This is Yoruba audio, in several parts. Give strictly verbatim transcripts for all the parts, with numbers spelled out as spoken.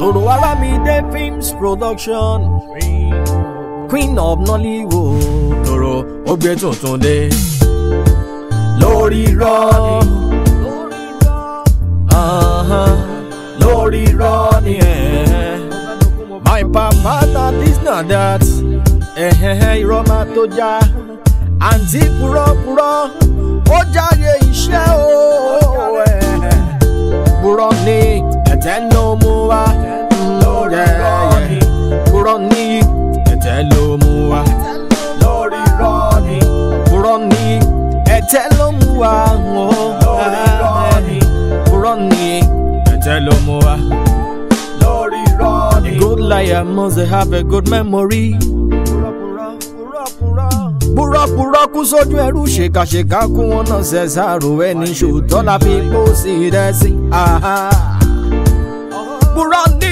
Toro Aramide Films production. Queen of Nollywood. Toro ó gbé tuntun dé. Lórí irọ́ ni. Lórí irọ́ ni. My papa na this na that. Irọ́ máa tó já. Àǹtí purọ́purọ́. Ó jáde iṣẹ́ o. Purọ́ ni ẹ̀tẹ́ ló mú wá. Lórí irọ́ ni. Purọ́ ni ẹ̀tẹ́ ló mú wá. Lórí irọ́ ni. Purọ́ ni ẹ̀tẹ́ ló mú wá. Lórí irọ́ ni. Purọ́ ni ẹ̀tẹ́ ló mú wá. Lórí irọ́ ni. A good liar must have a good memory. Purọ́purọ́ kú sójú ẹrú, ṣèkàṣèkà kú wọn náà ṣẹ̀ṣàrò ẹni ṣòótọ́ la fi kó sí ìrẹsì. Purọ́ ní.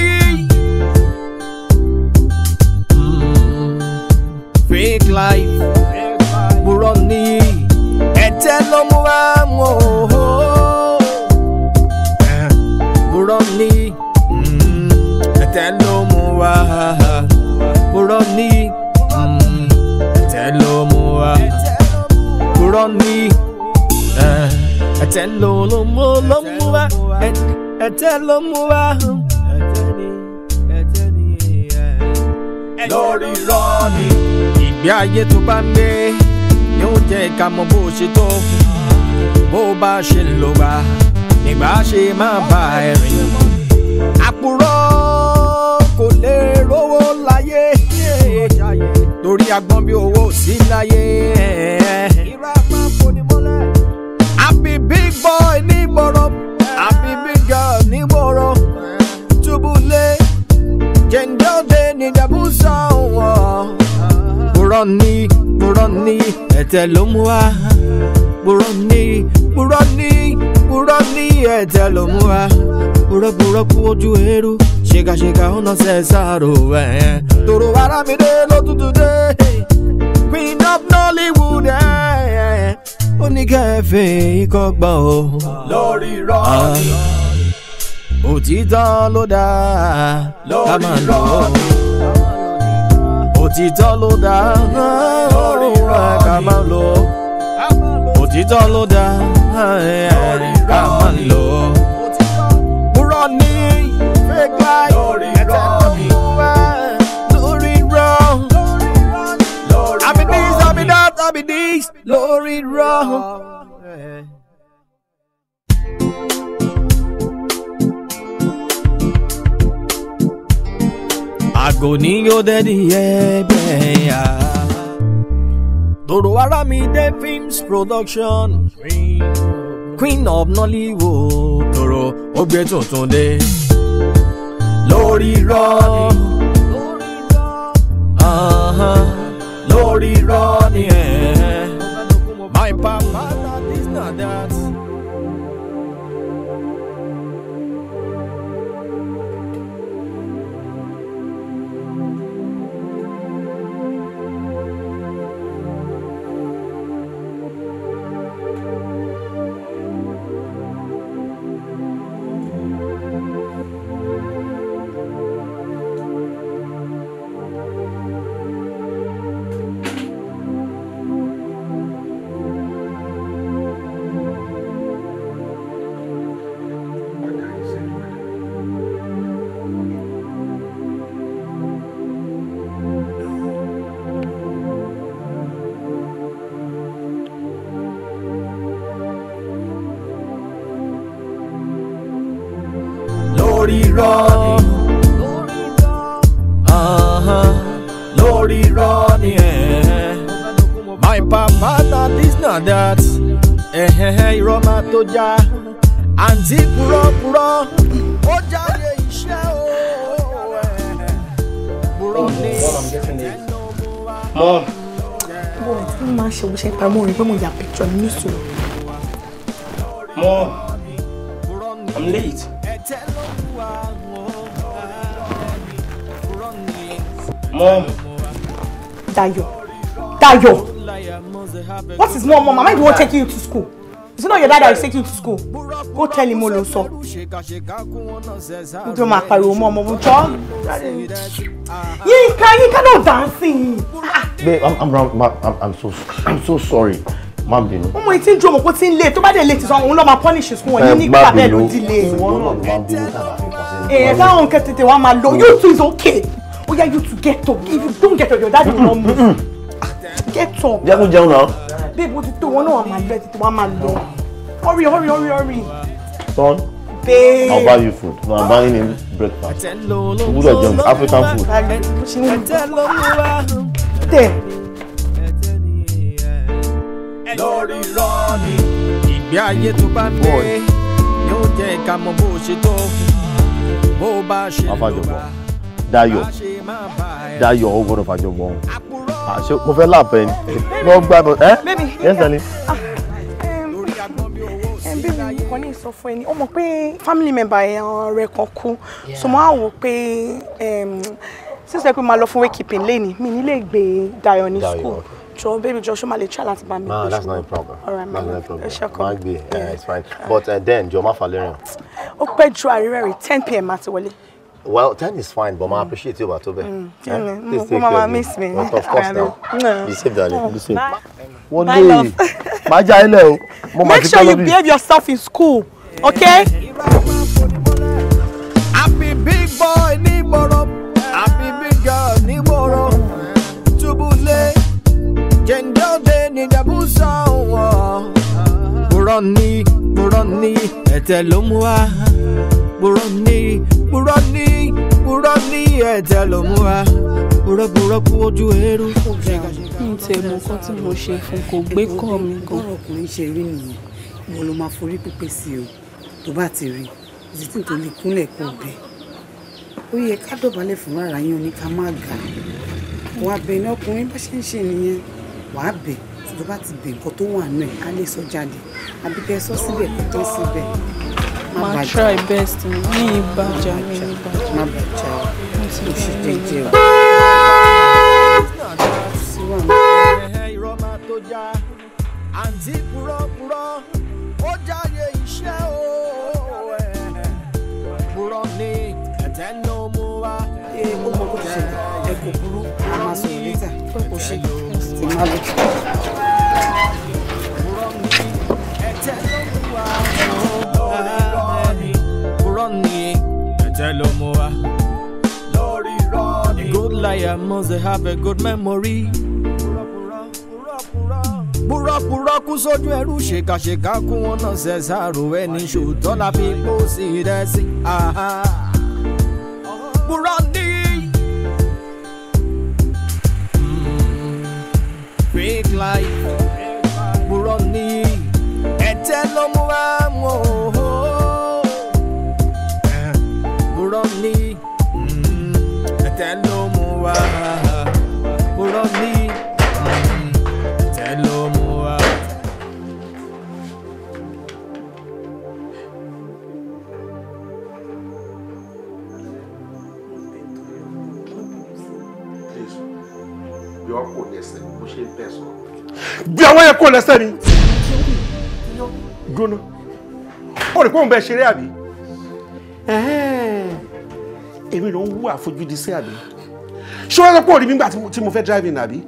Fake life. Purọ́ ní. Ẹ̀tẹ́ ló mú wá mú o. Purọ́ ní. Ẹ̀tẹ́ ló mú wá. Purọ́ ní. Purọ́ ni ẹ̀tẹ́ ló mú wá, ẹ̀tẹ́ ló mú wá. Lórí irọ́ ni. Ìgbé ayé tó bá ń gbé ni ó jẹ́ ká mọ bó ṣe tó. Bó bá ṣe lò wá nígbà ṣe máa bá ẹ rìn. Àpùrọ́ kò lè rówó láyé. Torí agbọ́n bí owó ò sí láyé. Purọ́ ni, purọ́ ni, ẹ̀tẹ́ ló mú wá. Purọ́ ni, purọ́ ni, purọ́ ni, ẹ̀tẹ́ ló mú wá. Purọ́purọ́ kú ojú ẹrú, ṣèkàṣèkà ó náà ṣẹ̀ṣàrò ẹ̀. Toro Aramide ló tútù dé. Queen of Nollywood ẹ̀. Ó ní kẹfẹ́ ikọ́ gbọ́n o. Lórí irọ́ ni. Òtítọ́ ló dáa. Lórí irọ́ ni. Òtítọ́ ló dá, lórí irọ́ ká máa lò. Òtítọ́ ló dá, lórí irọ́ ká máa lò. Purọ́ ni, fake life, lórí irọ́ ni. Lórí irọ́, àbí this, àbí that, àbí this, lórí irọ́. Agoni yo daddy yeah. Toro Aramide Films production. Queen of Nollywood. Toro ó gbé tuntun dé. Lórí irọ́ ni. Lórí irọ́ ni. My papa na this na that. Lórí irọ́ ni. Lórí irọ́ ni. My papa na this na that. Irọ́ máa tó já. Àǹtí purọ́purọ́. Ó jáde iṣẹ́ o. Purọ́ ni. Mom. Mo ò tí ń máa ṣe òṣèlú pa mo rí pé mo yà picture mi ní sùúrù. Mom, I'm late. Mom. Dayo. Dayo. What is more, Mom? Am I the one taking you to school? It's not your dad that will take you to school. Go tell him all so. You don't make your mom move on. You can, you cannot dancing. Babe, I'm, I'm, I'm, I'm so, I'm so sorry. Mom, you know. Mom, it's in drama. What's in late? Nobody late is on. We're not punish school. You need to have a delay. Eh, that one can't take one man. You two is okay. Oh yeah, you two get up. If you don't get up, your dad will not move. Get up. They are going down now. Babe, what you do? One hour, man. Let it one man long. Hurry, hurry, hurry, hurry. Son. Babe. I'll buy you food. No, I'm buying him breakfast. Good job. African food. There. Afajobo. Dayo. Dayo, ogoro Afajobo. Ah, so mo fẹ́ láàpẹ́ ni. Mo gbà bọ̀ ẹ́. Yes, darling. Bébí kan ní sọ fún ẹni, ó mọ̀ pé family member rẹ̀ kan kú. So mo á wò pé sísè pé máa lọ fún wakekeeping lẹ́ni, mi ní lè gbé Dayo ní school. So baby Joshua máa lè try láti bá mi gbé. No, that's not a problem. All right, that's not a problem. Máa gbé, it's fine. But uh, then, jọ máa fà lẹ́rìn. Ó pẹ́ ju àríwẹ̀ rí, ten p m àti wọlé. Well, ten is fine, but mm. I appreciate you, Batobe. Mm. Eh? Mm. Please take Mama miss me. But of course now. No. Be safe, darling. Oh, be safe. Bye. One day. Make sure you behave yourself in school, okay? Happy big boy, Niboro. Happy big girl, Niboro. Tubule. Jendode, Nidabusa. Buroni, Buroni, Etelumwa. Buroni, Buroni, Buroni, ẹ tẹ ló mú wa. Burọ́burọ́kú ojú ẹrú. Ní tèmi nǹkan tí mo ṣe fún kò gbé kọ́ mi gan. Bọ́rọ̀ kò ní ṣe rí nìyẹn. Mo ló máa forí pípé sí o. Tó bá ti rí, ìdítì tó lè kúnlẹ̀ kó bẹ̀. Ó yẹ ká dọ̀bálẹ̀ fún ara yín oní ká má ga. Wà bẹ̀ ní ọkùnrin bá ṣe ń ṣe nìyẹn. Wà á bẹ̀ tó bá ti bẹ̀ nǹkan tó wà náà ẹ̀ á lè sọ jáde. Àbíkẹ́ sọ síbẹ̀ kó tán síbẹ̀. Ma try best me baja me baja ma baja o si teje o eh irọ́ ma tó já àǹtí purọ́ purọ́ ó jáyé iṣẹ́ o purọ́ ni eteno mu wa e mo mo ko se e ko burú ma so later ko se ti ma lo purọ́ ni eteno mu wa a good liar must have a good memory. Burapuraku soju eru shekasheka ku won na se saro eni so to la fi po si resi aha Burandi big life Burandi etelomuwa mo Buroni, etelomuwa. Buroni, etelomuwa. Please, you are cold yesterday. You should be so. Be aware cold yesterday. Go no. Oh, the cold be serious, abi. Eh, èmi ló ń wú àfojúdi sí àbí. Ṣé wọ́n lọ́pọ̀ rí mi nígbà tí mo fẹ́ driving àbí?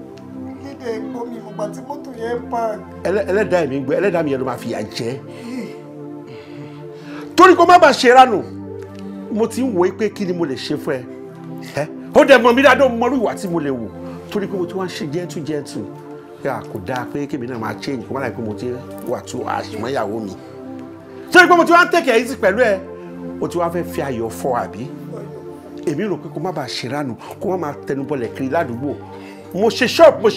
Ìdè ẹ̀gbọ́n mi mo gbà tí mọ́tò yẹn park. Ẹlẹ́dàá mi gbọ́ ẹlẹ́dàá mi yẹn ló máa fìyà jẹ́. Torí kó má bàa ṣe ránù, mo ti ń wò ó pé kí ni mo lè ṣe fún ẹ. Ó dẹ̀ mọ̀ mí dáadọ́ mọ́rú ìwà tí mo lè wò. Torí pé mo ti wá ń ṣe gentle gentle. Kò dáa pé kébì náà máa change kó má láì pé mo ti wà tó àṣìmọ́ ìyàwó mi. Torí pé mo ti wá ń tẹ̀kẹ̀ yìí sí pẹ̀lú ẹ. O ti wá fẹ́ fi ayọ̀ fọ àbí èmi rò pé kó má bàa ṣèrànù kó má máa tẹnubọlẹ̀ kiri ládùúgbò mo ṣe ṣọ́ọ̀pù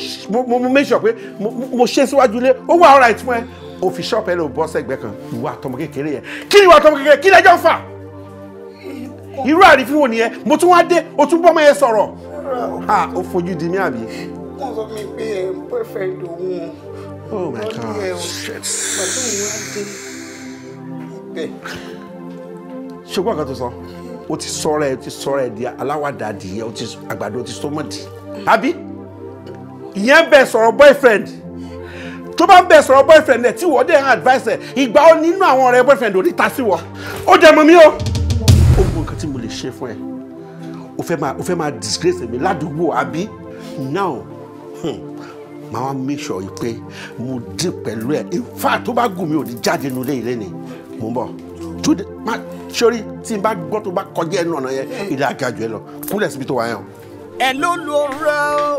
mo mo make sure pé mo ṣe síwájú ilé ó wà alright fún ẹ o fi ṣọ́ọ̀pù ẹ lọ bọ́ sẹ́gbẹ́ kan ìwà àtọmọ kékeré yẹn kí ni ìwà àtọmọ kékeré kí lẹ́jọ́ fà irú àrífín wo nìyẹn mo tún wá dé o tún bọ́mọ yẹn sọ̀rọ̀ ha o fojú di mí àbí. wọ́n sọ mi pé ẹ̀ ń boyfriend òun oh my God shit pàtó ìwà dé ibẹ̀. Ṣùgbọ́n kan tó sọ o ti sọ̀rọ̀ ẹ o ti sọ̀rọ̀ ẹ di aláwàdà adìyẹ o ti àgbàdo o ti sọmọdì àbí ìyẹn bẹ sọ̀rọ̀ boyfriend tó bá ń bẹ̀ sọ̀rọ̀ boyfriend ẹ̀ tí wọ́n dẹ̀ ń advice ẹ̀ ìgbà ó nínú àwọn ọ̀rẹ́ boyfriend ò ní ta sí wọ ó jẹ́ mọ́ mi o. ó mú nǹkan tí mo lè ṣe fún ẹ o fẹ́ máa o fẹ́ máa disgrace mi ládùúgbò àbí now màá wá make sure yìí pé mo dì pẹ̀lú ẹ̀ in fact tó bá gùn mi ò ní jáde nulé ilé ni mo ń bọ̀ tó de má sori tí n bá gbọ́ tó bá kọjá ẹnu ọ̀nà yẹn ìdá àgàjù ẹ lọ kúlẹ̀ síbi tó wà yẹn o. ẹ ló lo ra o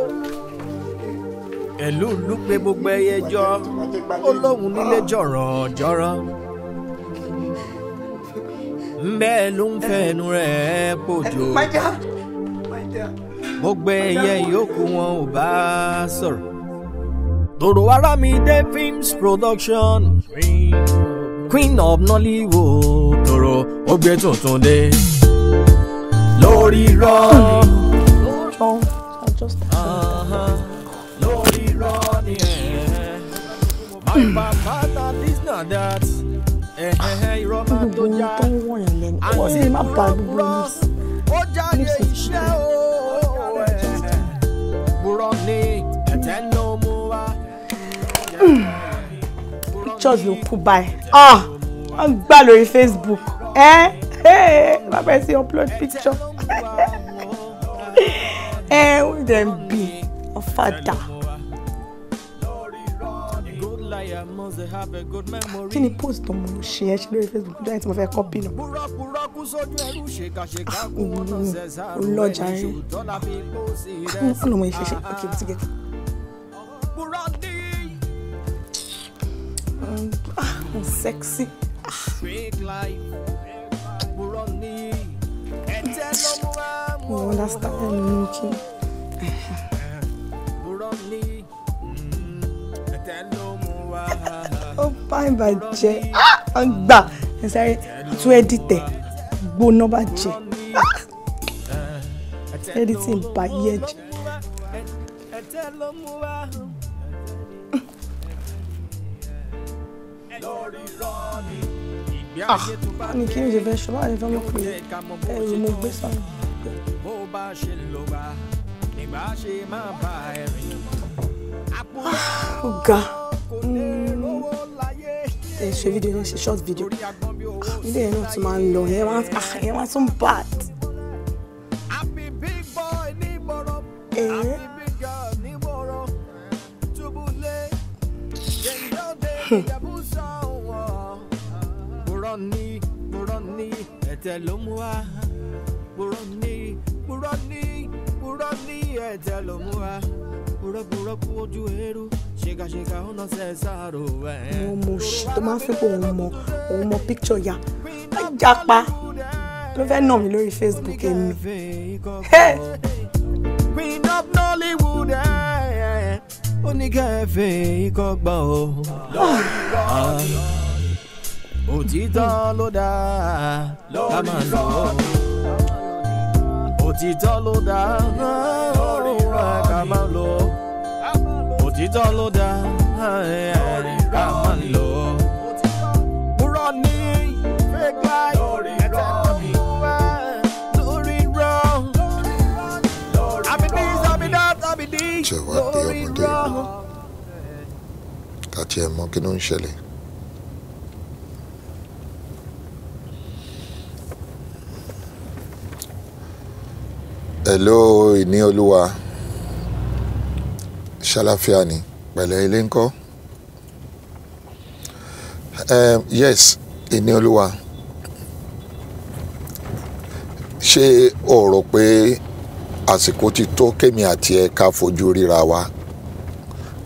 ẹ ló ló pé gbogbo ẹyẹ jọ ó lóhun nílé jọ̀rọ̀jọ̀rọ̀ bẹ́ẹ̀ ló ń fẹnu rẹ̀ pòjò gbogbo ẹyẹ yòókù wọn ò bá sọ̀rọ̀. Toro Aramide Films Production. Queen of Nollywood Toro ó gbé tuntun dé lórí rọ. Lórí rọ ni ẹ̀ my papa na this na that irọ́ máa tó já àti ìrọ́ ó jáde iṣẹ́ o burọ́ ni ẹ̀tẹ́ ló mú wá. Just look cool by. Ah, I'm bad on Facebook. Eh? Hey, my best upload picture. Eh, who them be? A father. Can you post on my share? She on Facebook. Do I have to copy no? Ah, oh Lord, I. I'm not going to share. Okay, let's get. Ah, I'm sexy. No understand anything. Oh, fine, but Jay. Ah, I'm back. I'm sorry. To edit it. Bono, but Jay. Editing by Yej. Ah, ni kí ni je fẹ́ ṣọlá ni fẹ́ mọ̀ pé ẹ̀rù mo gbé sọ́nà. Bó bá ṣe lò bá nígbà ṣe máa bá ẹ̀rìn. Ọ̀gá ẹ ṣe fídíò ní ṣe short video. Ilé ẹ̀ náà tún máa ń lọ ẹ̀ wá tún bad. Ẹ̀ẹ́. Buroni, buroni, etelomua. Buroni, buroni, buroni, etelomua. Buro buro kuoju eru, shega shega ona sesaro. Mo mo shi, to ma fẹ́ kó mo, o mo picture ya. Ajapa, ló fẹ́ nà mí lórí Facebook èmi. Hey, Queen of Nollywood, oníkẹ́ fẹ́ ikọ̀ gbà o. Òtítọ́ ló dáa ká máa lò ó. Òtítọ́ ló dáa ká máa lò ó. Òtítọ́ ló dáa ká máa lò ó. Irọ́ ni fake life. Lórí irọ́ ni lórí irọ́. Àbí this àbí that àbí this lórí irọ́. Kàtí ẹ̀ mọ́ kí ló ń ṣẹlẹ̀. Hello ìní olúwa ṣàlàáfíà ni pẹ̀lẹ́ ilé ńkọ́. um, yes ìní olúwa ṣé o rò pé àsìkò ti tó kémi àti ẹ ká fojú ríra wa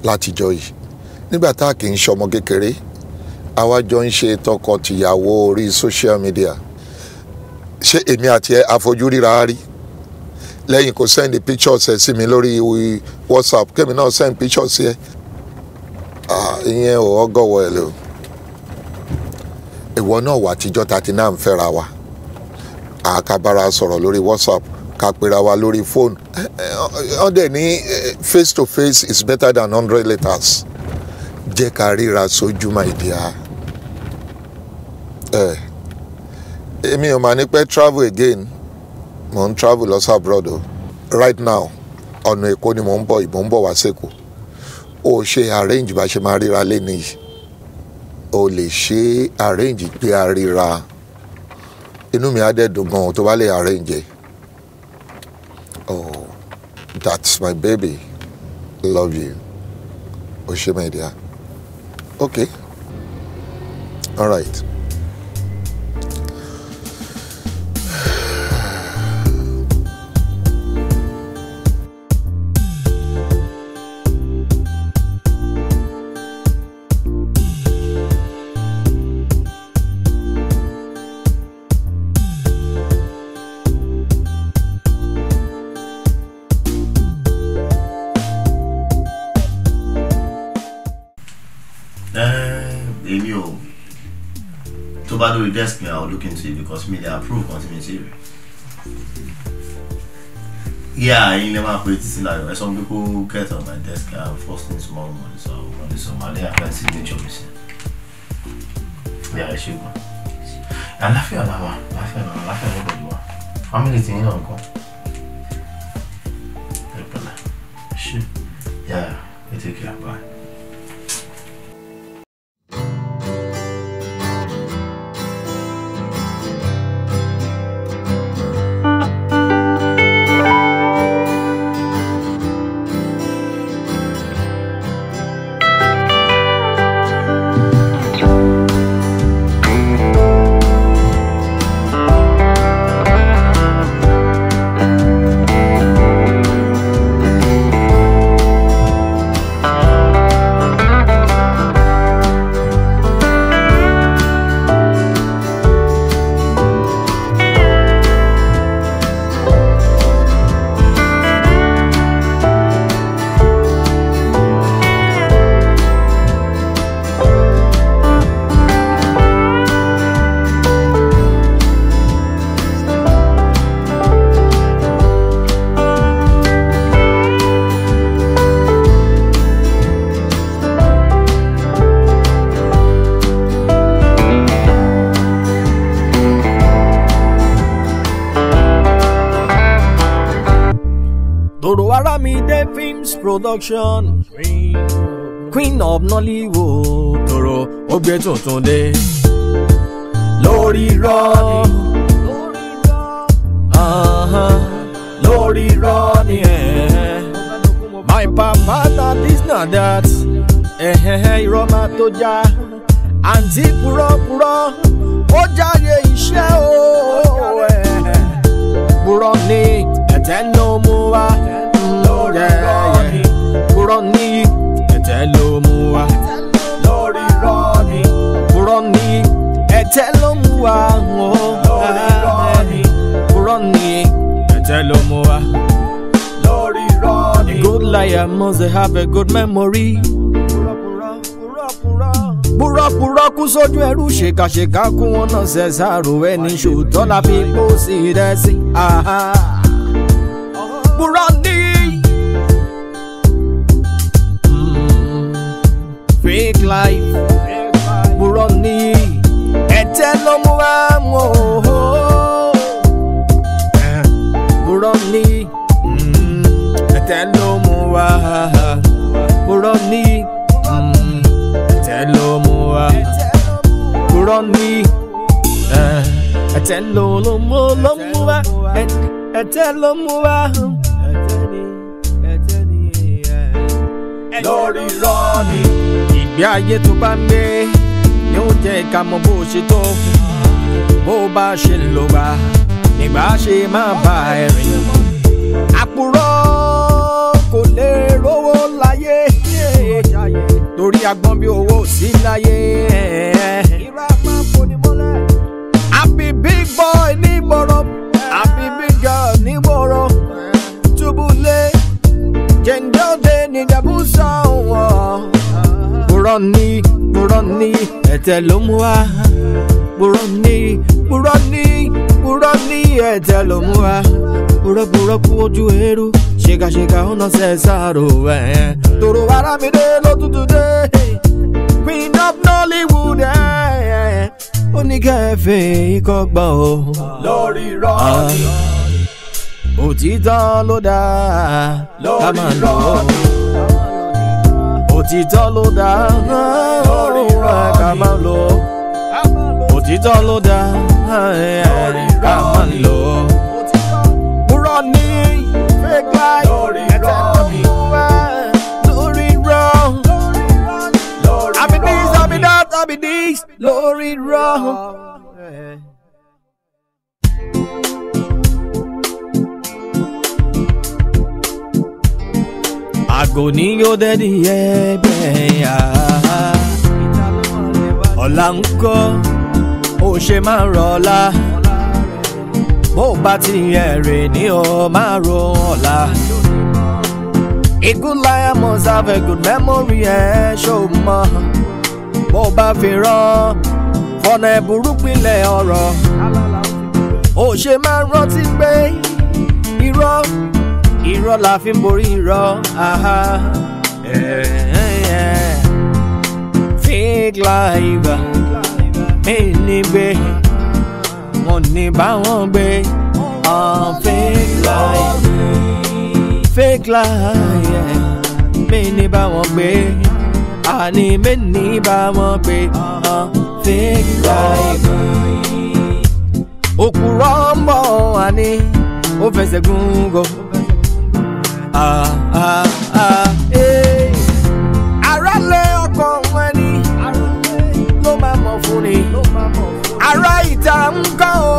látijọ́ yìí nígbà tá a kì í ṣọmọ kékeré àwa jọ ń ṣe tọkọ-tìyàwó orí social media ṣé èmi àti ẹ àfojú ríra rí lẹ́yìn kò send the pictures ẹ̀ sí mi lórí WhatsApp kémi náà send pictures ẹ̀ ìyẹn ò ọgọ́wọ́ ẹ̀ lò ìwọ náà wà tíjọ́ tàti náà ń fẹ́ra wa àkàbára sọ̀rọ̀ lórí WhatsApp kàpẹ́ra wa lórí phone wọ́n dẹ̀ ní face to face is better than hundred letters jẹ́ ká ríra sójú my dear ẹ̀ èmi ò máa ní pẹ́ travel again. Mo ń travel lọ sí abroad right now ọ̀nà Èkó ni mo ń bọ̀ ìbò ń bọ̀ wá sẹ́kù o ṣe arrange bá ṣe máa ríra lẹ́ni, o lè ṣe arrange pé a ríra. Inú mi á dẹ̀ dùn gan tó bá lè arrange. Oh, that's my baby. Love you. O ṣe my dear. Okay. All right. But do you desk me, I'll look into it because me they approve continuity. Yeah, you never put it like some people get on my desk and force things tomorrow morning, so I'll go to Somalia and apply signature missing. Yeah, I should go. And I feel that one, I feel that I feel that one. How many things you don't go? Yeah, you take care, bye. Toro Aramide Films production, Queen of Nollywood. Toro ogbe tuntun dé lórí rọ ni, lórí rọ ni. My papa na this na that, irọ́ máa tó já àǹtí purọ́purọ́ ó jáde iṣẹ́ o purọ́ ni ẹ̀tẹ́ ló mú wá. Ronnie, etelomua, Lori Ronnie, Ronnie, etelomua, Lori Ronnie, Ronnie, etelomua, Lori Ronnie. A good liar must have a good memory. Buraku soju eru sheka sheka ku wona sesaru eni shoto la fi po si resi. Aha, Ronnie. Fake life, Buroni, Etelomuamo, Buroni, Etelomua, Buroni, Etelomua, Buroni, Etelomua, Etelomua. Lori Ronnie, ìgbé ayé tó bá ń gbé ni ó jẹ́ ká mọ bó ṣe tó, bó bá ṣe lò wá nígbà ṣe máa bá ẹ̀rìn. Àpùrọ̀ kò lè rówó láyé torí agbọ́n bí owó sí láyé. Happy big boy ní bọ̀rọ̀, happy big girl ní bọ̀rọ̀, túbúlé jẹ́njọ́ dé níjà bú. Buroni, Buroni, etelomua. Buroni, Buroni, Buroni, etelomua. Buro buro kuoju eru, shega shega ona sesaru eh. Toro Aramide lo tutu de, Queen of Nollywood eh. Oníkẹ́ fẹ́ ikọgbà o, Lori Ronnie. Òtítọ́ ló dá, Lori Ronnie. Òtítọ́ ló dá, ká máa lò. Òtítọ́ ló dá, ká máa lò. Irọ́ ni fake life. Lórí irọ́. Àbí this, àbí that, àbí this. Lórí irọ́. Agoni yo dedi ebeya Ọ̀la ńkọ́ ó ṣe máa rọ̀la Bó bá ti ere ni o máa ro ọ̀la A good liar must have a good memory ẹ ṣó mọ̀ Bó bá fi rán fọ́nà ẹ̀bùrú pínlẹ̀ ọ̀rọ̀ Ó ṣe máa rántí pé irọ́ Irọ́ la fi ń borí irọ́, aha. Fake life, mi ní gbé, mo ní bá wọn gbé. Fake life, fake life, mi ní bá wọn gbé, àní mi ní bá wọn gbé. Fake life, òkúrọ̀ ń bọ̀ àní, ó fẹsẹ̀ gúngò. Ah ah ah eh Arale ọkàn ẹni ló máa mọ̀ fún ni ará ìta ńkọ́ o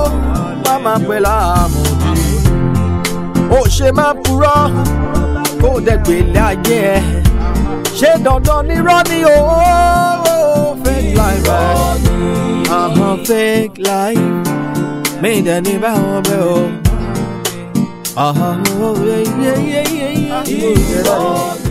má máa pè láàmúdí ó ṣe máa purọ́ kó dẹ̀ gbèlé ayé ẹ ṣé dandan nírọ́ ni o fake life àmọ́ fake life mi dẹ̀ ní báwọn bẹ́ o. Uh-huh, oh, yeah, yeah, yeah, yeah, yeah, yeah.